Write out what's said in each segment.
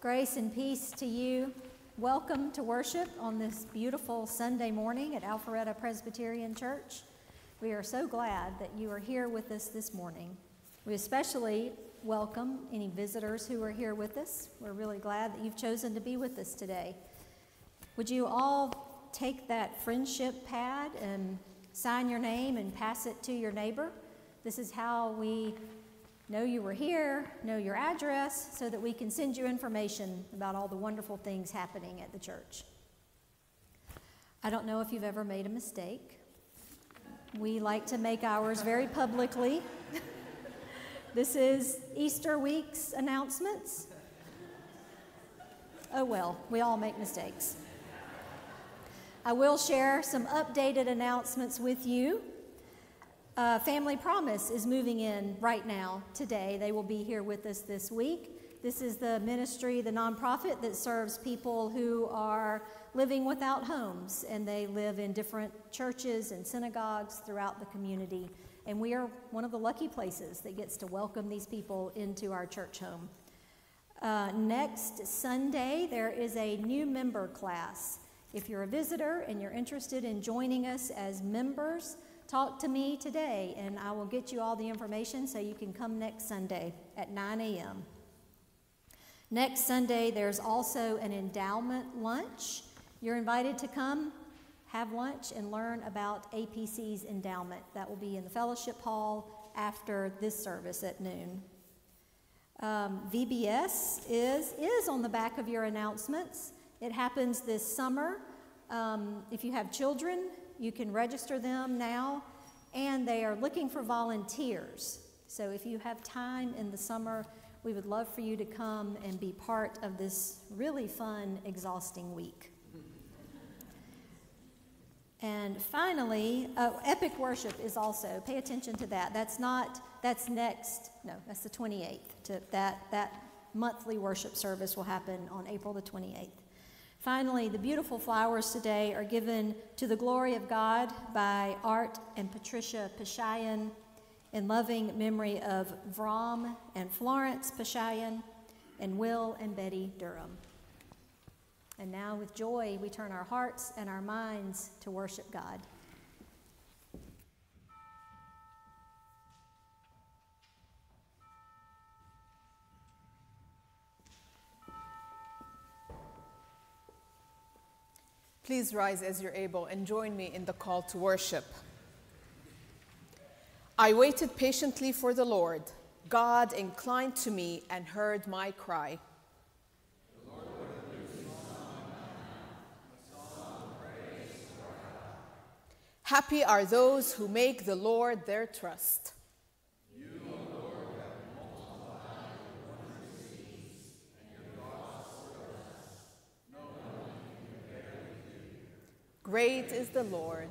Grace and peace to you. Welcome to worship on this beautiful Sunday morning at Alpharetta Presbyterian Church. We are so glad that you are here with us this morning. We especially welcome any visitors who are here with us. We're really glad that you've chosen to be with us today. Would you all take that friendship pad and sign your name and pass it to your neighbor? This is how we know you were here, know your address, so that we can send you information about all the wonderful things happening at the church. I don't know if you've ever made a mistake. We like to make ours very publicly. This is Easter week's announcements. Oh well, we all make mistakes. I will share some updated announcements with you. Family Promise is moving in right now, today. They will be here with us this week. This is the ministry, the nonprofit that serves people who are living without homes, and they live in different churches and synagogues throughout the community. And we are one of the lucky places that gets to welcome these people into our church home. Next Sunday, there is a new member class. If you're a visitor and you're interested in joining us as members, talk to me today, and I will get you all the information so you can come next Sunday at 9 a.m. Next Sunday, there's also an endowment lunch. You're invited to come. Have lunch and learn about APC's endowment. That will be in the fellowship hall after this service at noon. VBS is on the back of your announcements. It happens this summer. If you have children, you can register them now, and they are looking for volunteers. So if you have time in the summer, we would love for you to come and be part of this really fun, exhausting week. And finally, Epic Worship is also, pay attention to that. That's the 28th. That monthly worship service will happen on April the 28th. Finally, the beautiful flowers today are given to the glory of God by Art and Patricia Pashayan in loving memory of Vrom and Florence Pashayan and Will and Betty Durham. And now with joy, we turn our hearts and our minds to worship God. Please rise as you're able and join me in the call to worship. I waited patiently for the Lord. God inclined to me and heard my cry. Happy are those who make the Lord their trust. You, O Lord, have multiplied your wondrous deeds, and your gods serve us. No one can compare with you. Great is the Lord.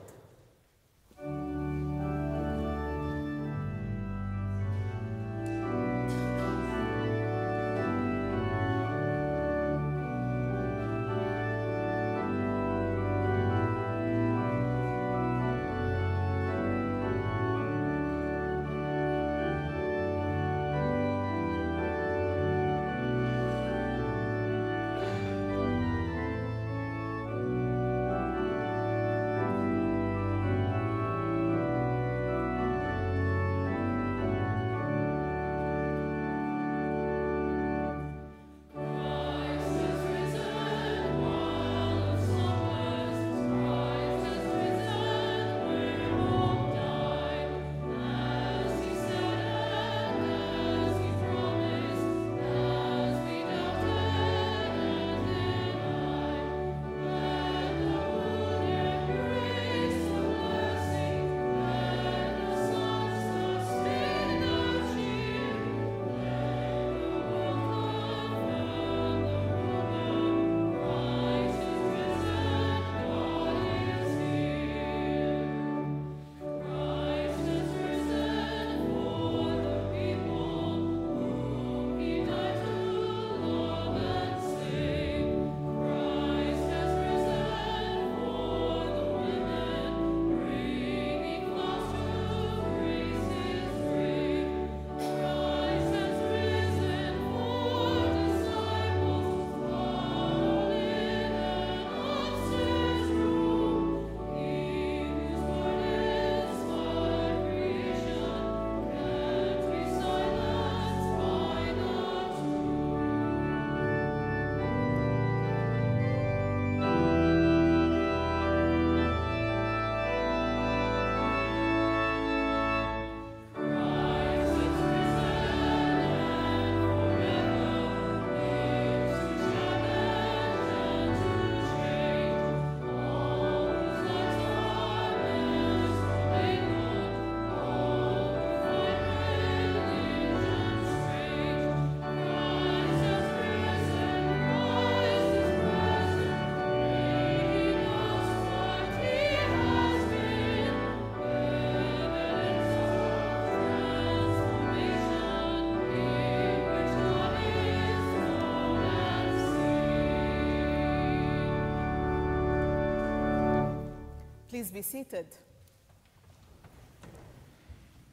Please be seated.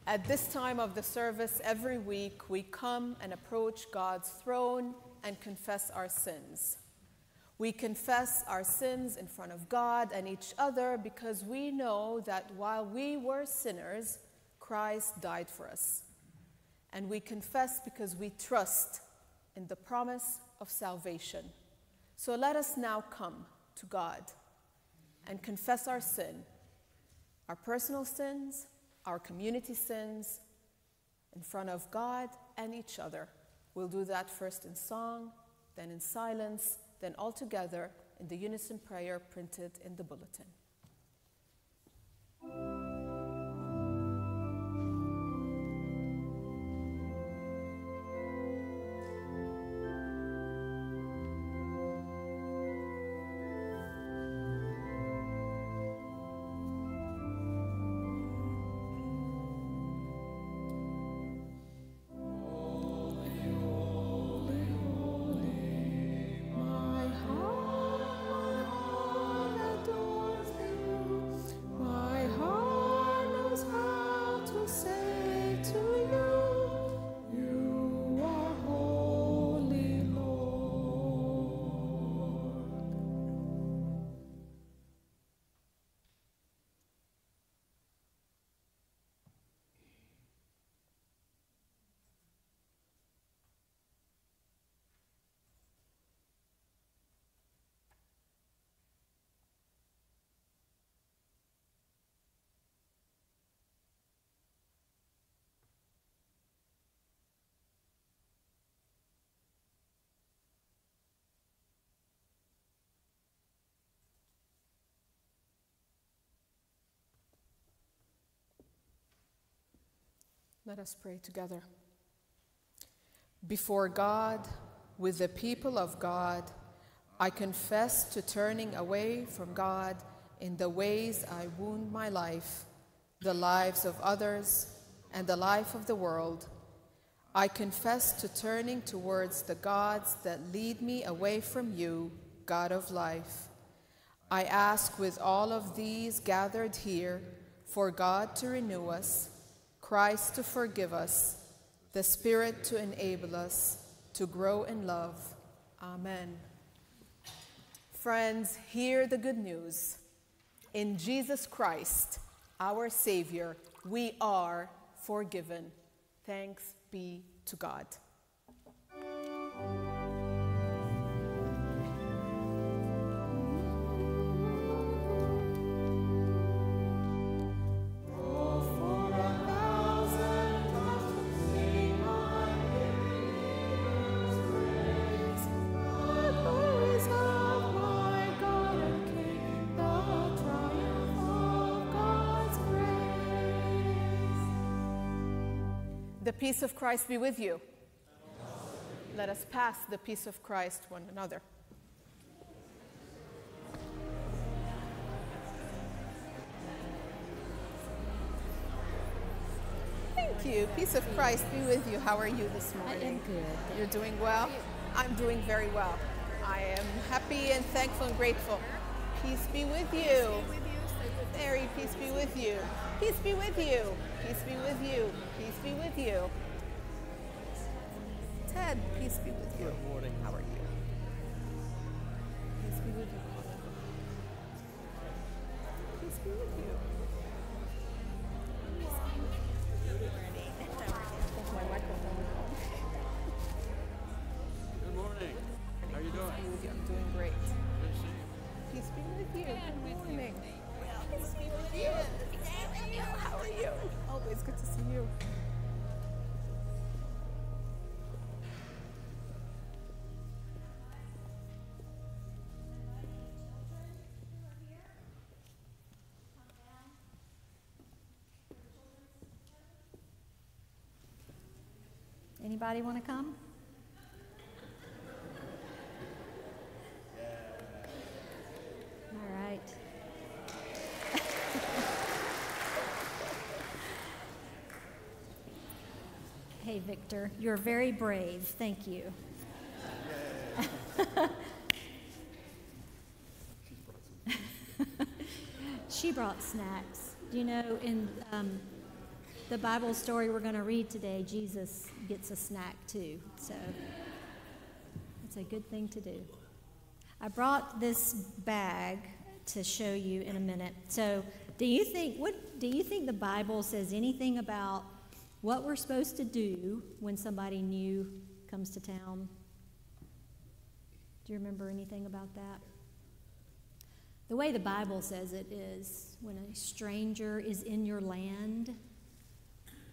At this time of the service every week, we come and approach God's throne and confess our sins. We confess our sins in front of God and each other because we know that while we were sinners, Christ died for us. And we confess because we trust in the promise of salvation. So let us now come to God and confess our sin, our personal sins, our community sins, in front of God and each other. We'll do that first in song, then in silence, then all together in the unison prayer printed in the bulletin. Let us pray together. Before God, with the people of God, I confess to turning away from God in the ways I wound my life, the lives of others, and the life of the world. I confess to turning towards the gods that lead me away from you, God of life. I ask with all of these gathered here for God to renew us, Christ to forgive us, the Spirit to enable us to grow in love. Amen. Friends, hear the good news. In Jesus Christ, our Savior, we are forgiven. Thanks be to God. The peace of Christ be with you. Let us pass the peace of Christ one another. Thank you. Peace of Christ be with you. How are you this morning? I am good. You're doing well? I'm doing very well. I am happy and thankful and grateful. Peace be with you. Mary, peace be with you. Peace be with you. Peace be with you. Peace be with you. Ted, peace be with you. Good morning. How are you? Peace be with you. Peace be with you. Peace be with you. That's my microphone. Good morning. How are you doing? I'm doing great. Good to see you. Peace be with you. Good morning. Peace be with you. How are you? Always good to see you. Anybody want to come? All right. Hey, Victor, you're very brave. Thank you. She brought some she brought snacks. You know, in the Bible story we're going to read today, Jesus gets a snack too. So it's a good thing to do. I brought this bag to show you in a minute. So do you think the Bible says anything about what we're supposed to do when somebody new comes to town? Do you remember anything about that? The way the Bible says it is, when a stranger is in your land,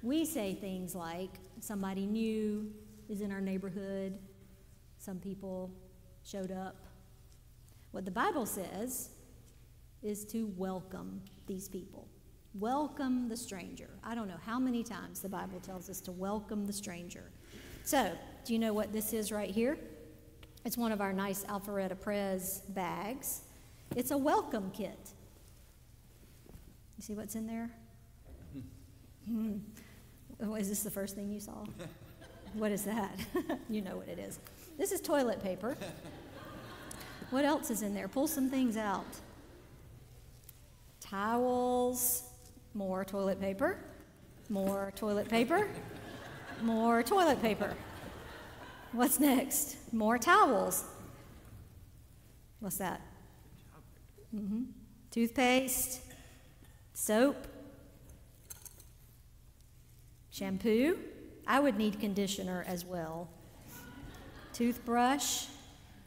we say things like, somebody new is in our neighborhood, some people showed up. What the Bible says is to welcome these people. Welcome the stranger. I don't know how many times the Bible tells us to welcome the stranger. So, do you know what this is right here? It's one of our nice Alpharetta Pres bags. It's a welcome kit. You see what's in there? Is this the first thing you saw? What is that? You know what it is. This is toilet paper. What else is in there? Pull some things out. Towels, more toilet paper, more toilet paper, more toilet paper. What's next? More towels. What's that? Toothpaste, soap, shampoo. I would need conditioner as well. Toothbrush,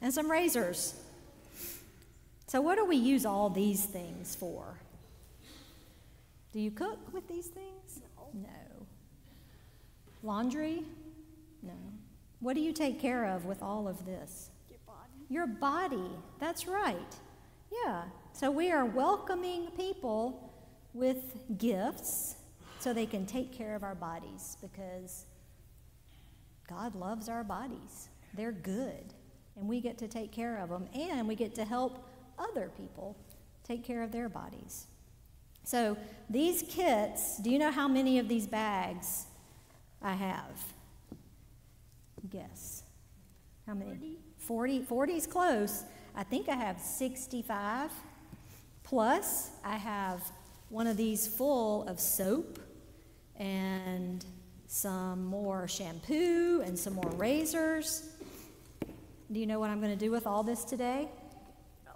and some razors. So what do we use all these things for? Do you cook with these things? No. Laundry? No. What do you take care of with all of this? Your body. Your body. That's right. Yeah, so we are welcoming people with gifts so they can take care of our bodies, because God loves our bodies. They're good, and we get to take care of them, and we get to help other people take care of their bodies. So these kits, do you know how many of these bags I have? Guess. How many? 40. 40 is close. I think I have 65, plus I have one of these full of soap and some more shampoo and some more razors. Do you know what I'm going to do with all this today? No.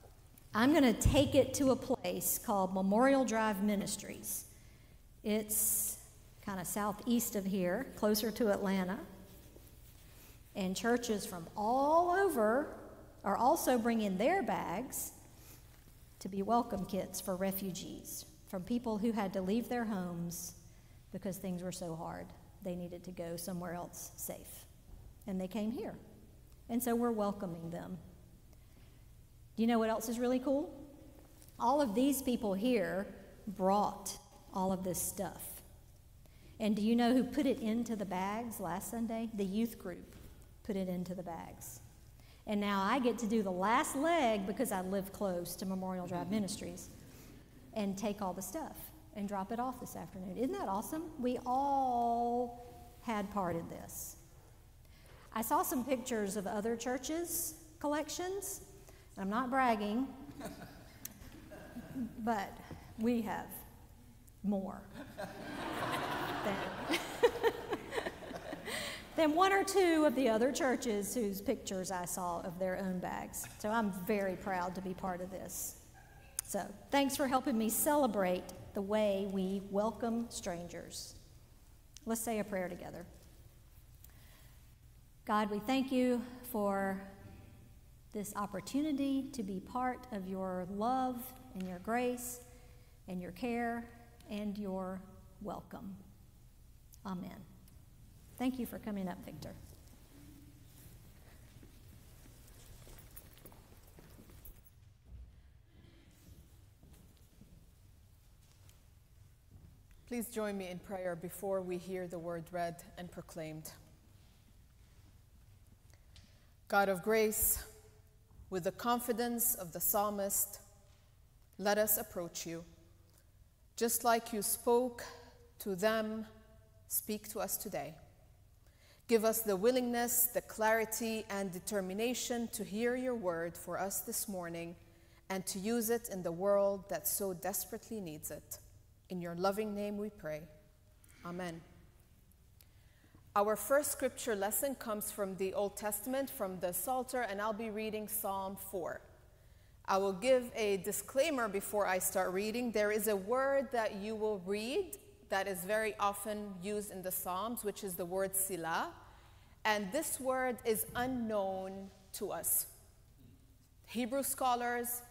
I'm going to take it to a place called Memorial Drive Ministries. It's kind of southeast of here, closer to Atlanta, and churches from all over are also bringing their bags to be welcome kits for refugees, from people who had to leave their homes because things were so hard. They needed to go somewhere else safe, and they came here. And so we're welcoming them. Do you know what else is really cool? All of these people here brought all of this stuff. And do you know who put it into the bags last Sunday? The youth group put it into the bags. And now I get to do the last leg, because I live close to Memorial Drive Ministries, and take all the stuff and drop it off this afternoon. Isn't that awesome? We all had part in this. I saw some pictures of other churches' collections. I'm not bragging, but we have more than one or two of the other churches whose pictures I saw of their own bags. So I'm very proud to be part of this. So thanks for helping me celebrate the way we welcome strangers. Let's say a prayer together. God, we thank you for this opportunity to be part of your love and your grace and your care and your welcome. Amen. Thank you for coming up, Victor. Please join me in prayer before we hear the word read and proclaimed. God of grace, with the confidence of the psalmist, let us approach you. Just like you spoke to them, speak to us today. Give us the willingness, the clarity, and determination to hear your word for us this morning and to use it in the world that so desperately needs it. In your loving name we pray. Amen. Our first scripture lesson comes from the Old Testament, from the Psalter, and I'll be reading Psalm 4. I will give a disclaimer before I start reading. There is a word that you will read that is very often used in the Psalms, which is the word Selah, and this word is unknown to us. Hebrew scholars,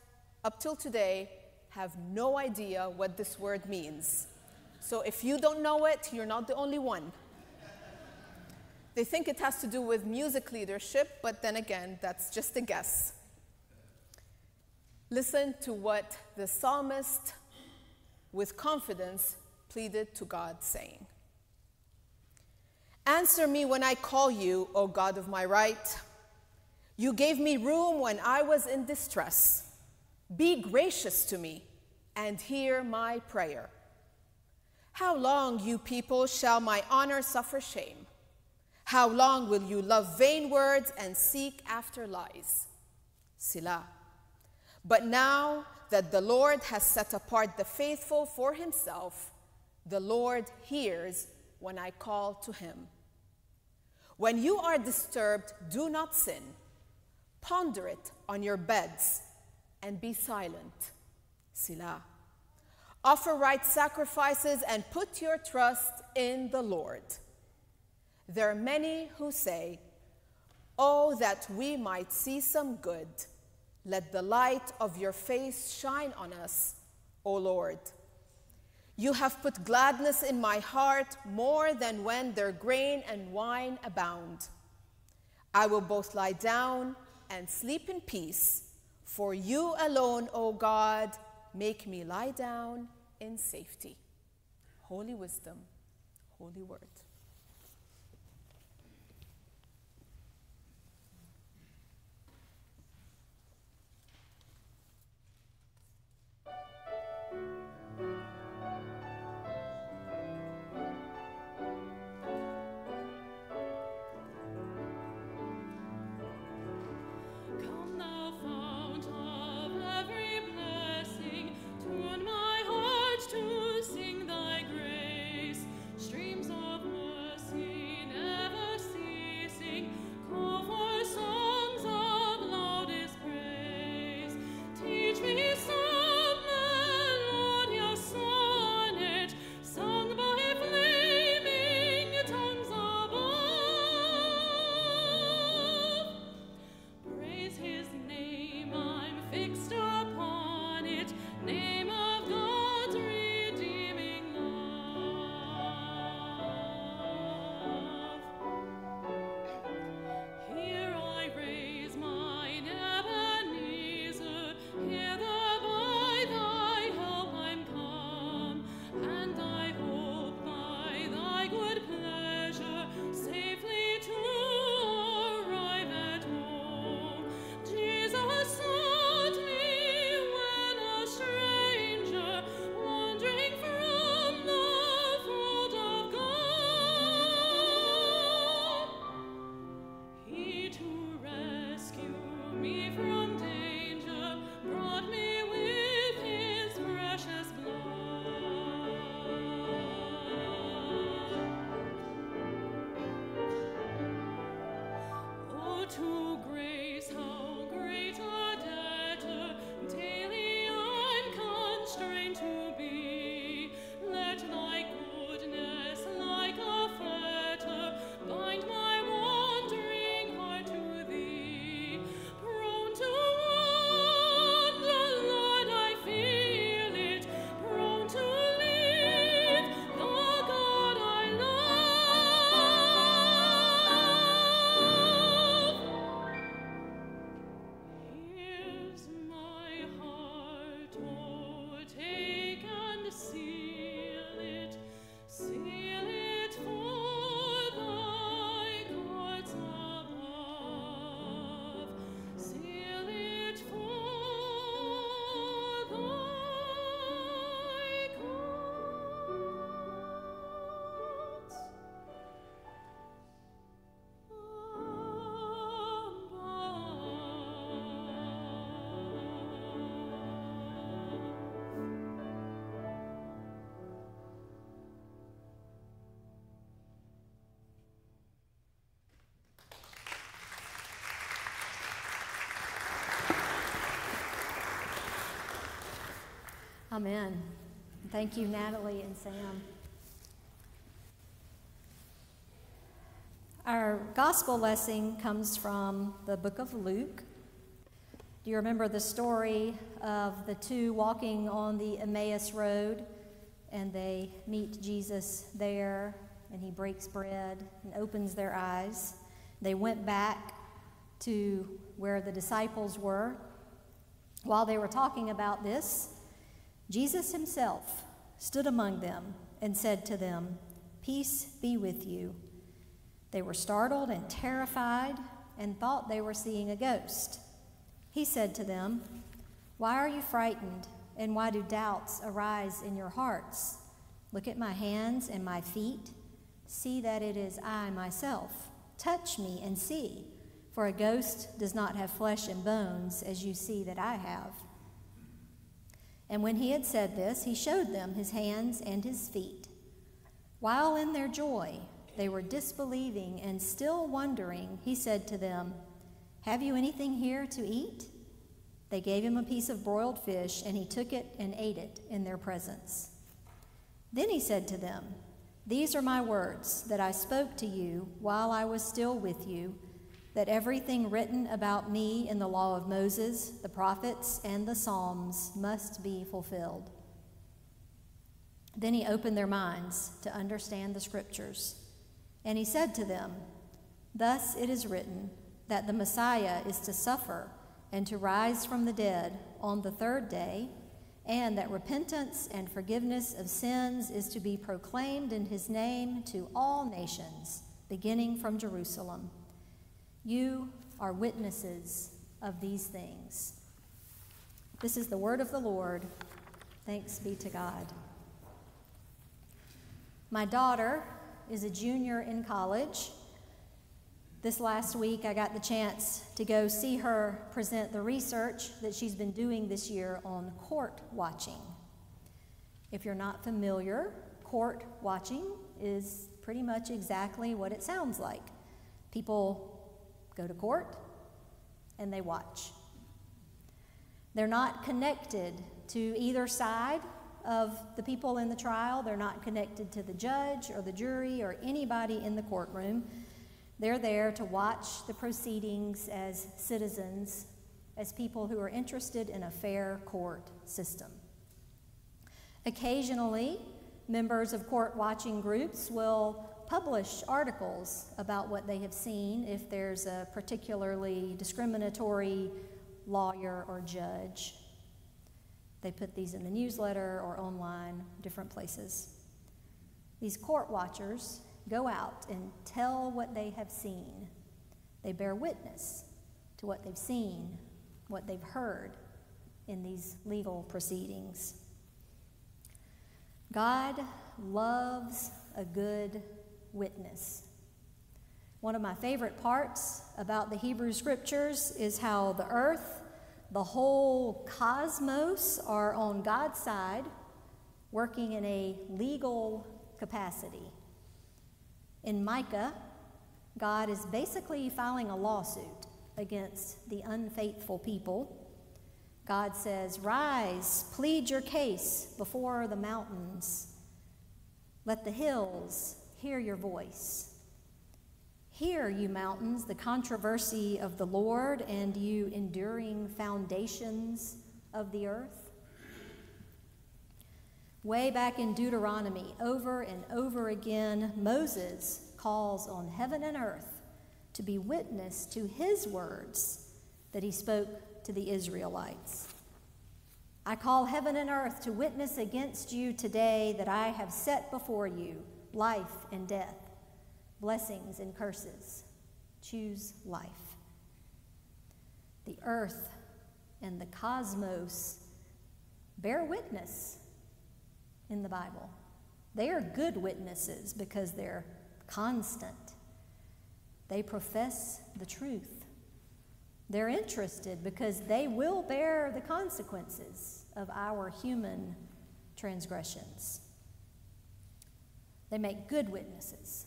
up till today, have no idea what this word means. So if you don't know it, you're not the only one. They think it has to do with music leadership, but then again, that's just a guess. Listen to what the psalmist, with confidence, pleaded to God, saying, "Answer me when I call you, O God of my right. You gave me room when I was in distress. Be gracious to me and hear my prayer. How long, you people, shall my honor suffer shame? How long will you love vain words and seek after lies? Selah. But now that the Lord has set apart the faithful for himself, the Lord hears when I call to him. When you are disturbed, do not sin. Ponder it on your beds and be silent. Selah. Offer right sacrifices and put your trust in the Lord. There are many who say, oh, that we might see some good. Let the light of your face shine on us, O Lord. You have put gladness in my heart more than when their grain and wine abound. I will both lie down and sleep in peace. For you alone, O God, make me lie down in safety." Holy wisdom, holy word. Streams of Amen. Thank you, Natalie and Sam. Our gospel lesson comes from the book of Luke. Do you remember the story of the two walking on the Emmaus Road, and they meet Jesus there, and he breaks bread and opens their eyes? They went back to where the disciples were. While they were talking about this, Jesus himself stood among them and said to them, "Peace be with you." They were startled and terrified and thought they were seeing a ghost. He said to them, "Why are you frightened, and why do doubts arise in your hearts? Look at my hands and my feet. See that it is I myself. Touch me and see, for a ghost does not have flesh and bones, as you see that I have." And when he had said this, he showed them his hands and his feet. While in their joy they were disbelieving and still wondering, he said to them, "Have you anything here to eat?" They gave him a piece of broiled fish, and he took it and ate it in their presence. Then he said to them, "These are my words that I spoke to you while I was still with you, that everything written about me in the law of Moses, the prophets, and the Psalms must be fulfilled." Then he opened their minds to understand the scriptures. And he said to them, "Thus it is written that the Messiah is to suffer and to rise from the dead on the third day, and that repentance and forgiveness of sins is to be proclaimed in his name to all nations, beginning from Jerusalem. You are witnesses of these things." This is the word of the Lord. Thanks be to God. My daughter is a junior in college. This last week, I got the chance to go see her present the research that she's been doing this year on court watching. If you're not familiar, court watching is pretty much exactly what it sounds like. People go to court and they watch. They're not connected to either side of the people in the trial. They're not connected to the judge or the jury or anybody in the courtroom. They're there to watch the proceedings as citizens, as people who are interested in a fair court system. Occasionally, members of court watching groups will publish articles about what they have seen if there's a particularly discriminatory lawyer or judge. They put these in the newsletter or online, different places. These court watchers go out and tell what they have seen. They bear witness to what they've seen, what they've heard in these legal proceedings. God loves a good witness. One of my favorite parts about the Hebrew Scriptures is how the earth, the whole cosmos, are on God's side, working in a legal capacity. In Micah, God is basically filing a lawsuit against the unfaithful people. God says, "Rise, plead your case before the mountains. Let the hills hear your voice. Hear, you mountains, the controversy of the Lord, and you enduring foundations of the earth." Way back in Deuteronomy, over and over again, Moses calls on heaven and earth to be witness to his words that he spoke to the Israelites. "I call heaven and earth to witness against you today that I have set before you life and death, blessings and curses. Choose life." The earth and the cosmos bear witness in the Bible. They are good witnesses because they're constant. They profess the truth. They're interested because they will bear the consequences of our human transgressions. They make good witnesses.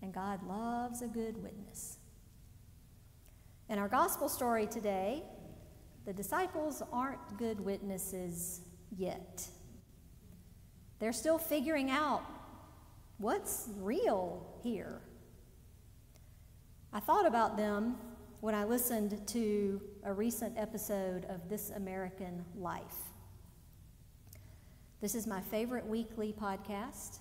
And God loves a good witness. In our gospel story today, the disciples aren't good witnesses yet. They're still figuring out what's real here. I thought about them when I listened to a recent episode of This American Life. This is my favorite weekly podcast.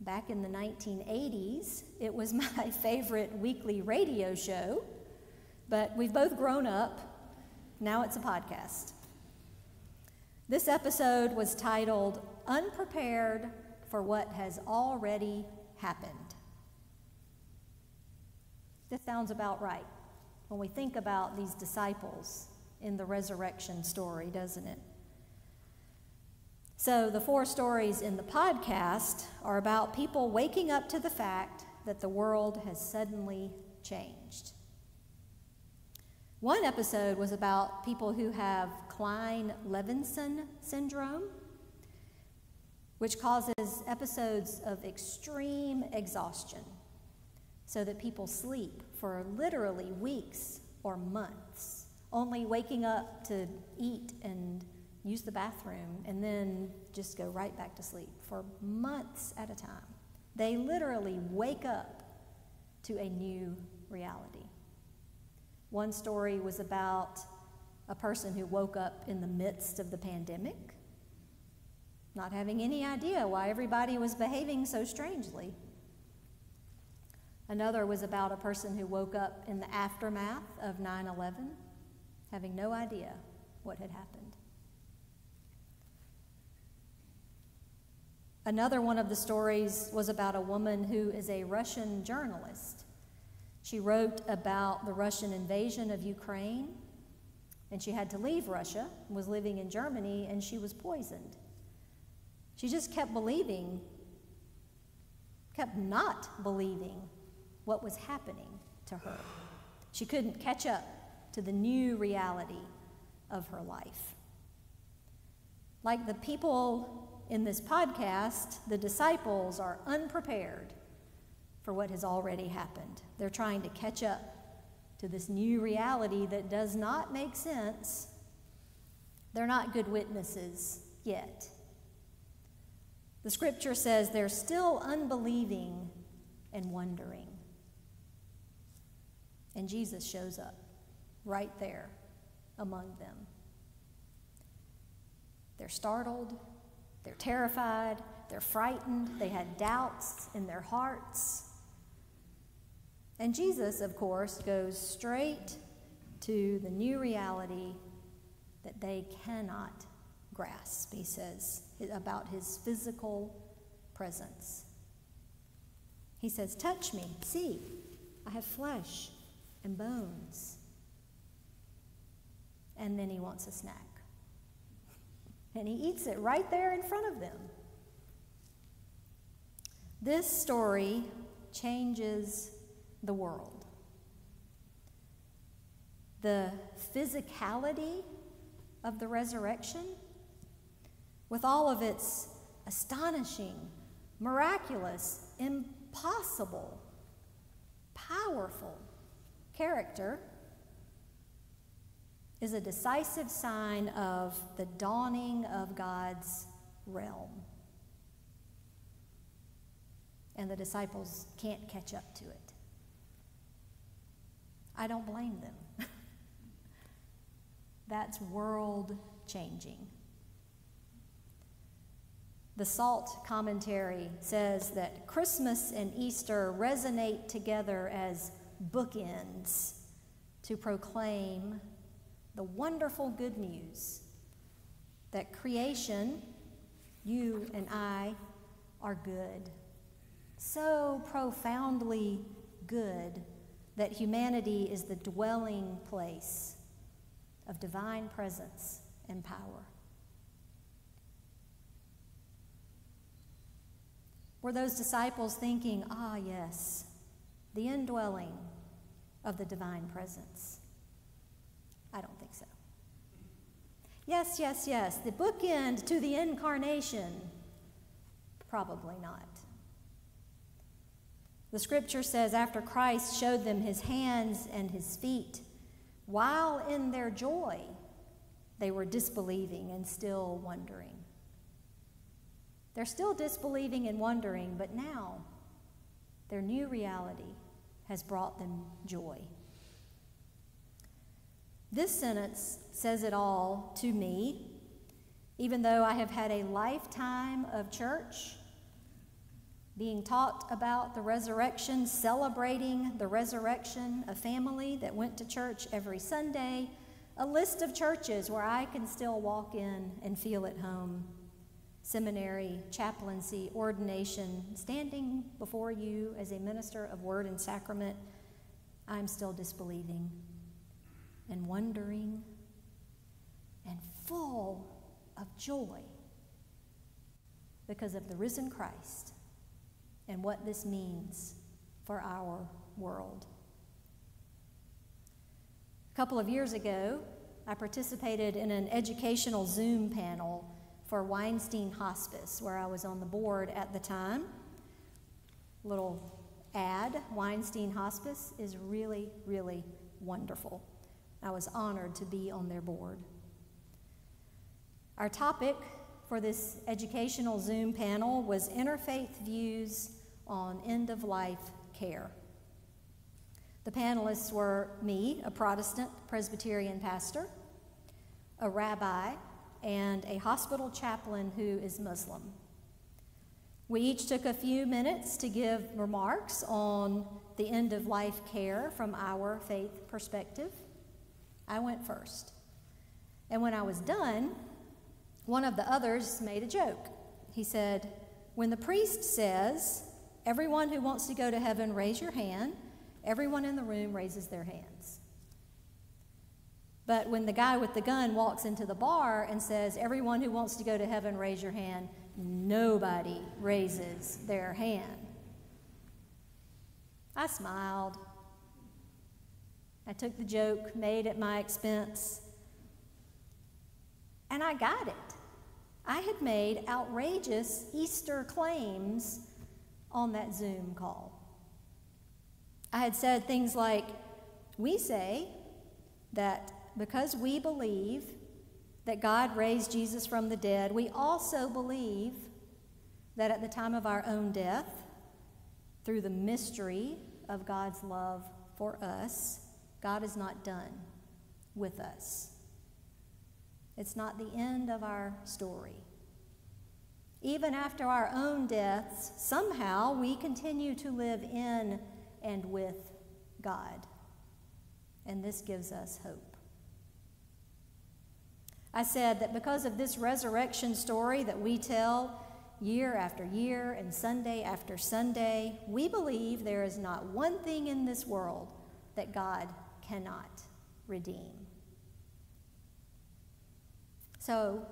Back in the 1980s, it was my favorite weekly radio show, but we've both grown up. Now it's a podcast. This episode was titled, Unprepared for What Has Already Happened. This sounds about right when we think about these disciples in the resurrection story, doesn't it? So the four stories in the podcast are about people waking up to the fact that the world has suddenly changed. One episode was about people who have Kleine-Levin syndrome, which causes episodes of extreme exhaustion so that people sleep for literally weeks or months, only waking up to eat and use the bathroom, and then just go right back to sleep for months at a time. They literally wake up to a new reality. One story was about a person who woke up in the midst of the pandemic, not having any idea why everybody was behaving so strangely. Another was about a person who woke up in the aftermath of 9/11, having no idea what had happened. Another one of the stories was about a woman who is a Russian journalist. She wrote about the Russian invasion of Ukraine, and she had to leave Russia, was living in Germany, and she was poisoned. She just kept believing, kept not believing what was happening to her. She couldn't catch up to the new reality of her life. Like the people in this podcast, the disciples are unprepared for what has already happened. They're trying to catch up to this new reality that does not make sense. They're not good witnesses yet. The scripture says they're still unbelieving and wondering. And Jesus shows up right there among them. They're startled. They're terrified, they're frightened, they had doubts in their hearts. And Jesus, of course, goes straight to the new reality that they cannot grasp, he says, about his physical presence. He says, touch me, see, I have flesh and bones. And then he wants a snack. And he eats it right there in front of them. This story changes the world. The physicality of the resurrection, with all of its astonishing, miraculous, impossible, powerful character, is a decisive sign of the dawning of God's realm. And the disciples can't catch up to it. I don't blame them. That's world-changing. The SALT commentary says that Christmas and Easter resonate together as bookends to proclaim the wonderful good news that creation, you and I, are good. So profoundly good that humanity is the dwelling place of divine presence and power. Were those disciples thinking, ah, yes, the indwelling of the divine presence? I don't think so. Yes, yes, yes, the bookend to the incarnation. Probably not. The scripture says after Christ showed them his hands and his feet, while in their joy, They were disbelieving and still wondering. They're still disbelieving and wondering, but now their new reality has brought them joy. This sentence says it all to me. Even though I have had a lifetime of church, being taught about the resurrection, celebrating the resurrection, a family that went to church every Sunday, a list of churches where I can still walk in and feel at home, seminary, chaplaincy, ordination, standing before you as a minister of word and sacrament, I'm still disbelieving and wondering and full of joy because of the risen Christ and what this means for our world. A couple of years ago, I participated in an educational Zoom panel for Weinstein Hospice, where I was on the board at the time. Little ad, Weinstein Hospice is really, really wonderful. I was honored to be on their board. Our topic for this educational Zoom panel was interfaith views on end-of-life care. The panelists were me, a Protestant Presbyterian pastor, a rabbi, and a hospital chaplain who is Muslim. We each took a few minutes to give remarks on the end-of-life care from our faith perspective. I went first. And when I was done, one of the others made a joke. He said, when the priest says, everyone who wants to go to heaven, raise your hand, everyone in the room raises their hands. But when the guy with the gun walks into the bar and says, everyone who wants to go to heaven, raise your hand, nobody raises their hand. I smiled. I took the joke made at my expense, and I got it. I had made outrageous Easter claims on that Zoom call. I had said things like, we say that because we believe that God raised Jesus from the dead, we also believe that at the time of our own death, through the mystery of God's love for us, God is not done with us. It's not the end of our story. Even after our own deaths, somehow we continue to live in and with God. And this gives us hope. I said that because of this resurrection story that we tell year after year and Sunday after Sunday, we believe there is not one thing in this world that God cannot redeem. So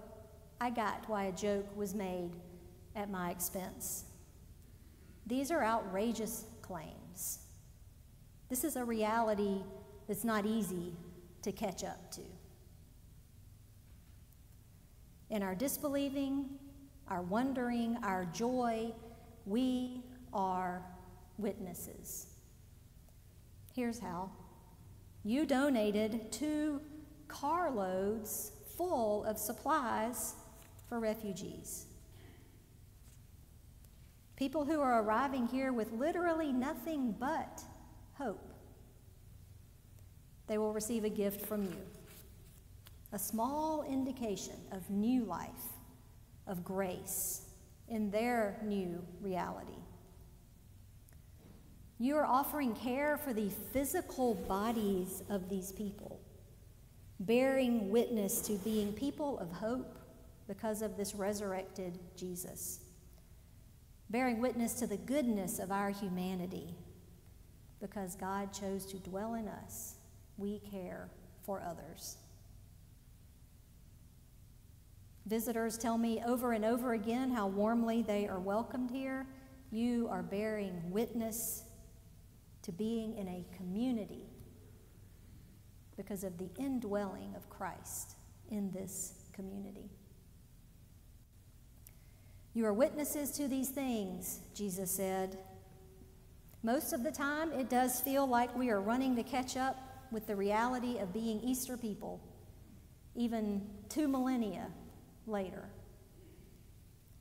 I got why a joke was made at my expense. These are outrageous claims. This is a reality that's not easy to catch up to. In our disbelieving, our wondering, our joy, we are witnesses. Here's how. You donated 2 carloads full of supplies for refugees. People who are arriving here with literally nothing but hope. They will receive a gift from you, a small indication of new life, of grace in their new reality. You are offering care for the physical bodies of these people, bearing witness to being people of hope because of this resurrected Jesus, bearing witness to the goodness of our humanity because God chose to dwell in us. We care for others. Visitors tell me over and over again how warmly they are welcomed here. You are bearing witness to being in a community because of the indwelling of Christ in this community. You are witnesses to these things, Jesus said. Most of the time, it does feel like we are running to catch up with the reality of being Easter people even 2 millennia later.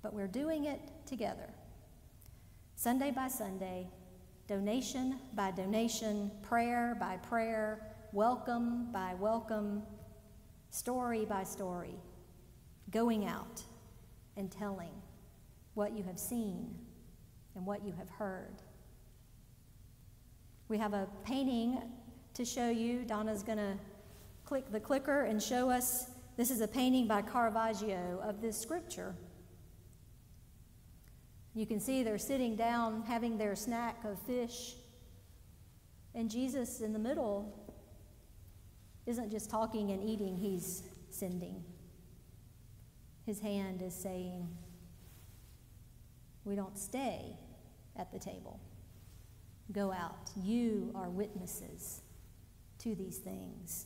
But we're doing it together. Sunday by Sunday, donation by donation, prayer by prayer, welcome by welcome, story by story, going out and telling what you have seen and what you have heard. We have a painting to show you. Donna's going to click the clicker and show us. This is a painting by Caravaggio of this scripture. You can see they're sitting down having their snack of fish, and Jesus in the middle isn't just talking and eating, he's sending. His hand is saying, we don't stay at the table. Go out. You are witnesses to these things.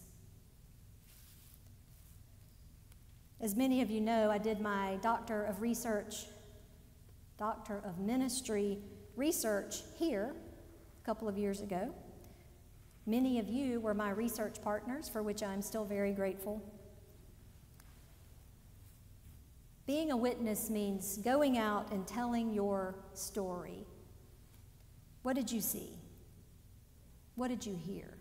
As many of you know, I did my Doctor of Ministry research here a couple of years ago. Many of you were my research partners, for which I'm still very grateful. Being a witness means going out and telling your story. What did you see? What did you hear?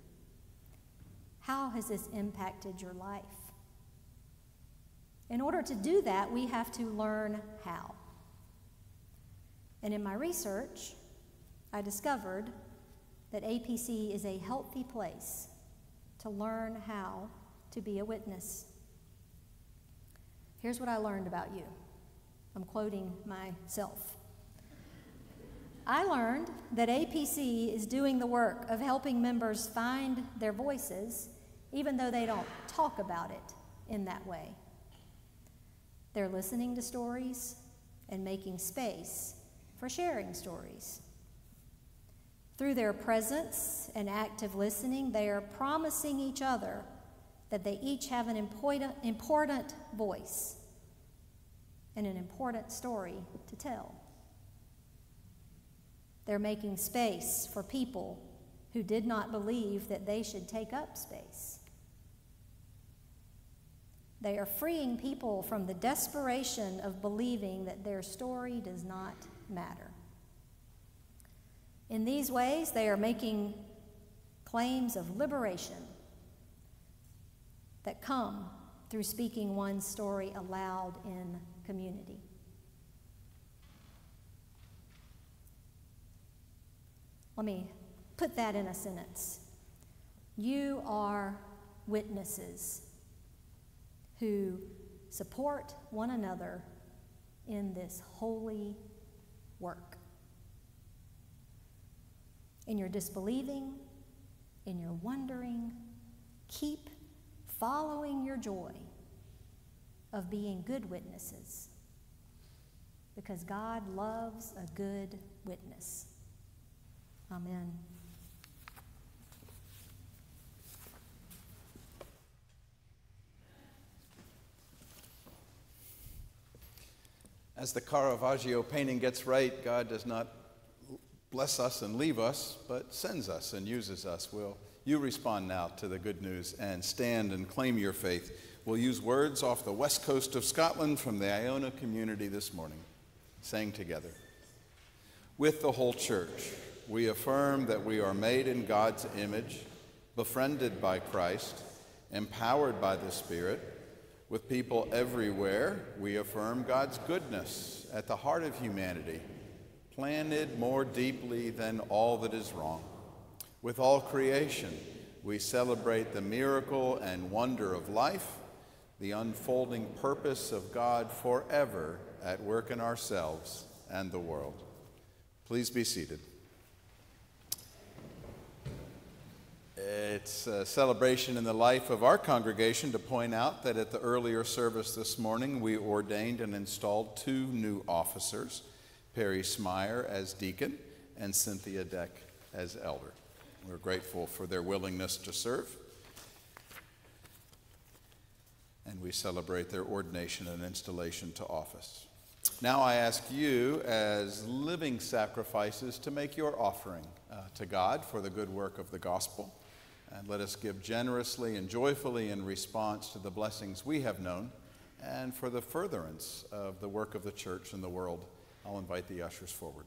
How has this impacted your life? In order to do that, we have to learn how. And in my research, I discovered that APC is a healthy place to learn how to be a witness. Here's what I learned about you. I'm quoting myself. I learned that APC is doing the work of helping members find their voices, even though they don't talk about it in that way. They're listening to stories and making space for sharing stories. Through their presence and active listening, they are promising each other that they each have an important voice and an important story to tell. They're making space for people who did not believe that they should take up space. They are freeing people from the desperation of believing that their story does not matter. In these ways, they are making claims of liberation that come through speaking one's story aloud in community. Let me put that in a sentence. You are witnesses who support one another in this holy work. In your disbelieving, in your wondering, keep following your joy of being good witnesses, because God loves a good witness. Amen. As the Caravaggio painting gets right, God does not bless us and leave us, but sends us and uses us. Will you respond now to the good news and stand and claim your faith? We'll use words off the west coast of Scotland from the Iona community this morning. Sang together. With the whole church, we affirm that we are made in God's image, befriended by Christ, empowered by the Spirit. With people everywhere, we affirm God's goodness at the heart of humanity, planted more deeply than all that is wrong. With all creation, we celebrate the miracle and wonder of life, the unfolding purpose of God forever at work in ourselves and the world. Please be seated. It's a celebration in the life of our congregation to point out that at the earlier service this morning, we ordained and installed 2 new officers, Perry Smyre as deacon and Cynthia Deck as elder. We're grateful for their willingness to serve, and we celebrate their ordination and installation to office. Now I ask you as living sacrifices to make your offering to God for the good work of the gospel. And let us give generously and joyfully in response to the blessings we have known and for the furtherance of the work of the church in the world. I'll invite the ushers forward.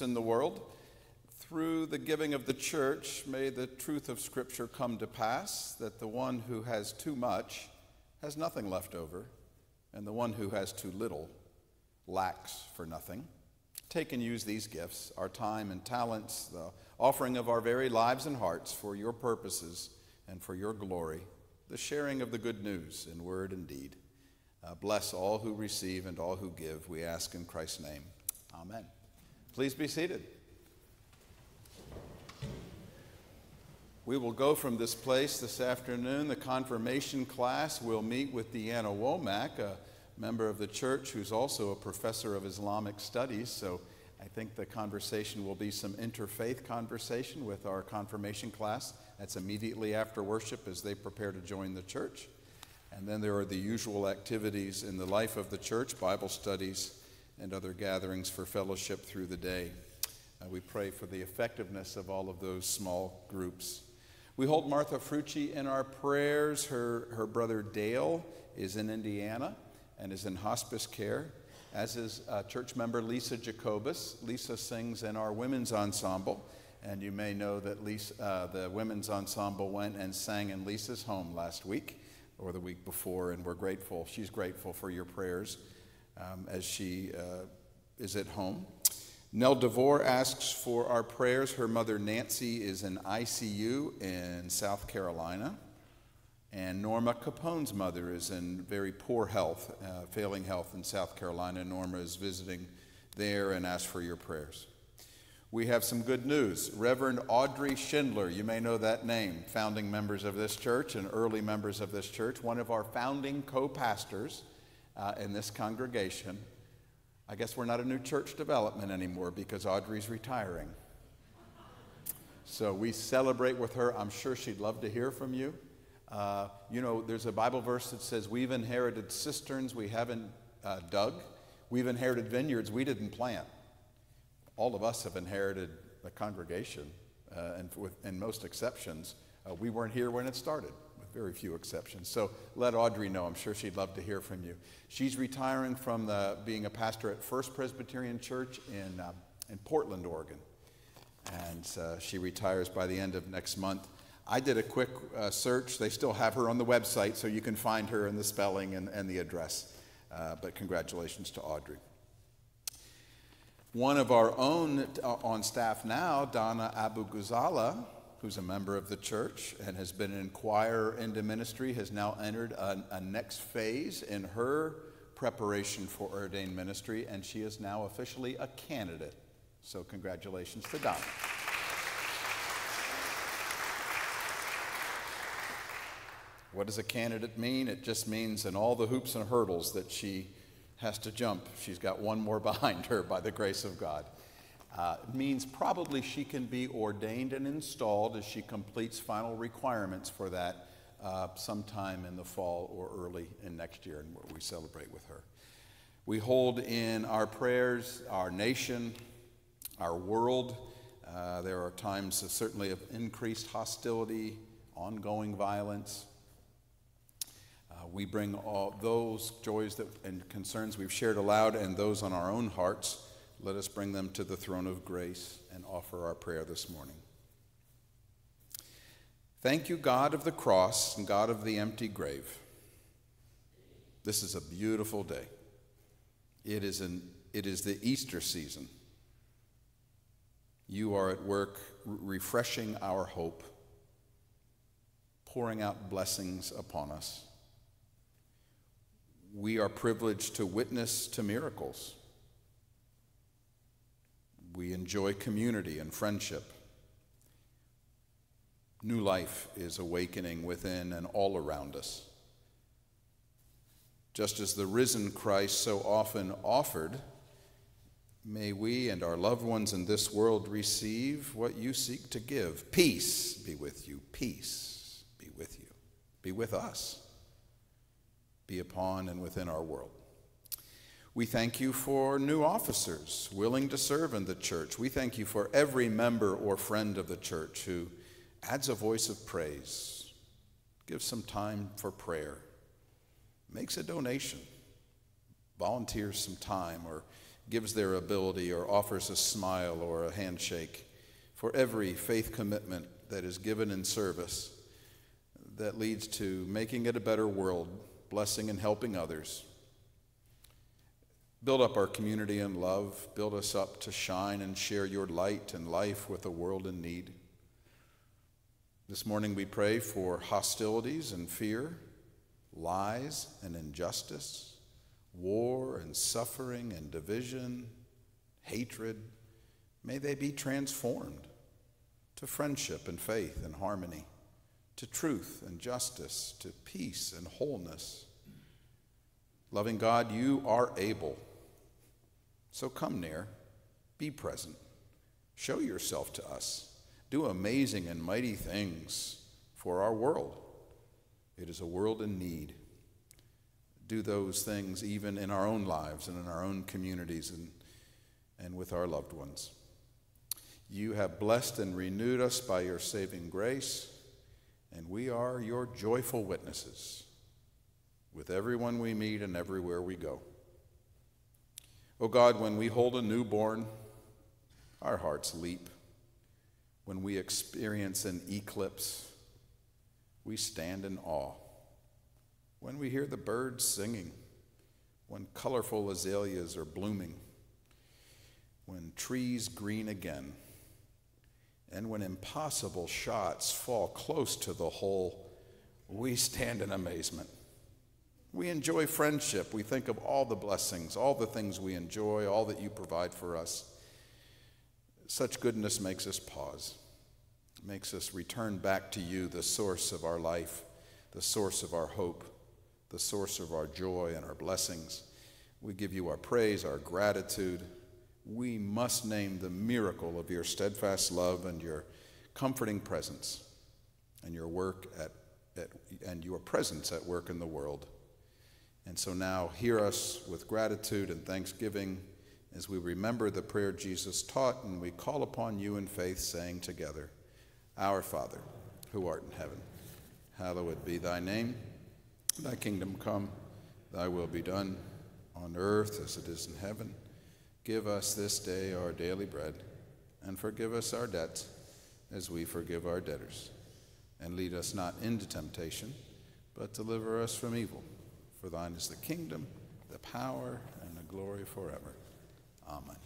In the world. Through the giving of the church, may the truth of Scripture come to pass, that the one who has too much has nothing left over, and the one who has too little lacks for nothing. Take and use these gifts, our time and talents, the offering of our very lives and hearts for your purposes and for your glory, the sharing of the good news in word and deed. Bless all who receive and all who give, we ask in Christ's name. Amen. Please be seated. We will go from this place this afternoon. The confirmation class will meet with Deanna Womack, a member of the church who's also a professor of Islamic studies, so I think the conversation will be some interfaith conversation with our confirmation class. That's immediately after worship as they prepare to join the church. And then there are the usual activities in the life of the church, Bible studies, and other gatherings for fellowship through the day. We pray for the effectiveness of all of those small groups. We hold Martha Frucci in our prayers. Her brother Dale is in Indiana and is in hospice care, as is church member Lisa Jacobus. Lisa sings in our women's ensemble, and you may know that Lisa, the women's ensemble went and sang in Lisa's home last week or the week before, and we're grateful. She's grateful for your prayers as she is at home. Nell DeVore asks for our prayers. Her mother Nancy is in ICU in South Carolina. And Norma Capone's mother is in very poor health, failing health in South Carolina. Norma is visiting there and asks for your prayers. We have some good news. Reverend Audrey Schindler, you may know that name, founding members of this church and early members of this church, one of our founding co-pastors in this congregation. I guess we're not a new church development anymore because Audrey's retiring. So we celebrate with her. I'm sure she'd love to hear from you. You know, there's a Bible verse that says we've inherited cisterns we haven't dug. We've inherited vineyards we didn't plant. All of us have inherited the congregation, and most exceptions. We weren't here when it started, with very few exceptions. So let Audrey know. I'm sure she'd love to hear from you. She's retiring from being a pastor at First Presbyterian Church in Portland, Oregon. And she retires by the end of next month. I did a quick search. They still have her on the website, so you can find her in the spelling and the address. But congratulations to Audrey. One of our own on staff now, Donna Abu Ghazala, who's a member of the church and has been an inquirer into ministry, has now entered a next phase in her preparation for ordained ministry, and she is now officially a candidate. So congratulations to Donna. What does a candidate mean? It just means in all the hoops and hurdles that she has to jump. She's got one more behind her by the grace of God. It means probably she can be ordained and installed as she completes final requirements for that sometime in the fall or early in next year, and we celebrate with her. We hold in our prayers our nation, our world. There are times certainly of increased hostility, ongoing violence. We bring all those joys and concerns we've shared aloud and those on our own hearts. Let us bring them to the throne of grace and offer our prayer this morning. Thank you, God of the cross and God of the empty grave. This is a beautiful day. It is the Easter season. You are at work refreshing our hope, pouring out blessings upon us. We are privileged to witness to miracles. We enjoy community and friendship. New life is awakening within and all around us. Just as the risen Christ so often offered, may we and our loved ones in this world receive what you seek to give. Peace be with you. Peace be with you. Be with us. Be upon and within our world. We thank you for new officers willing to serve in the church. We thank you for every member or friend of the church who adds a voice of praise, gives some time for prayer, makes a donation, volunteers some time, or gives their ability, or offers a smile or a handshake. For every faith commitment that is given in service that leads to making it a better world, blessing and helping others. Build up our community in love. Build us up to shine and share your light and life with a world in need. This morning we pray for hostilities and fear, lies and injustice, war and suffering and division, hatred. May they be transformed to friendship and faith and harmony, to truth and justice, to peace and wholeness. Loving God, you are able. So come near, be present, show yourself to us, do amazing and mighty things for our world. It is a world in need. Do those things even in our own lives and in our own communities and with our loved ones. You have blessed and renewed us by your saving grace, and we are your joyful witnesses with everyone we meet and everywhere we go. O God, when we hold a newborn, our hearts leap. When we experience an eclipse, we stand in awe. When we hear the birds singing, when colorful azaleas are blooming, when trees green again, and when impossible shots fall close to the whole, we stand in amazement. We enjoy friendship. We think of all the blessings, all the things we enjoy, all that you provide for us. Such goodness makes us pause, makes us return back to you, the source of our life, the source of our hope, the source of our joy and our blessings. We give you our praise, our gratitude. We must name the miracle of your steadfast love and your comforting presence and your work and your presence at work in the world. And so now hear us with gratitude and thanksgiving as we remember the prayer Jesus taught, and we call upon you in faith, saying together, Our Father, who art in heaven, hallowed be thy name. Thy kingdom come, thy will be done, on earth as it is in heaven. Give us this day our daily bread, and forgive us our debts, as we forgive our debtors. And lead us not into temptation, but deliver us from evil. For thine is the kingdom, the power, and the glory forever. Amen.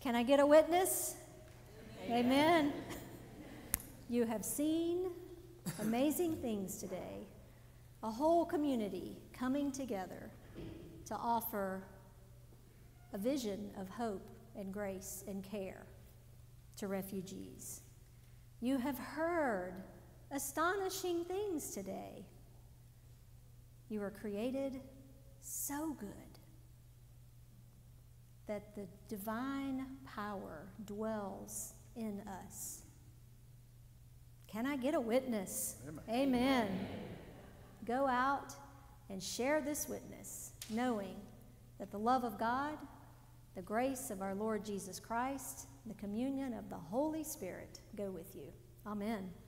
Can I get a witness? Amen. Amen. You have seen amazing things today. A whole community coming together to offer a vision of hope and grace and care to refugees. You have heard astonishing things today. You were created so good that the divine power dwells in us. Can I get a witness? Amen. Go out and share this witness, knowing that the love of God, the grace of our Lord Jesus Christ, the communion of the Holy Spirit go with you. Amen.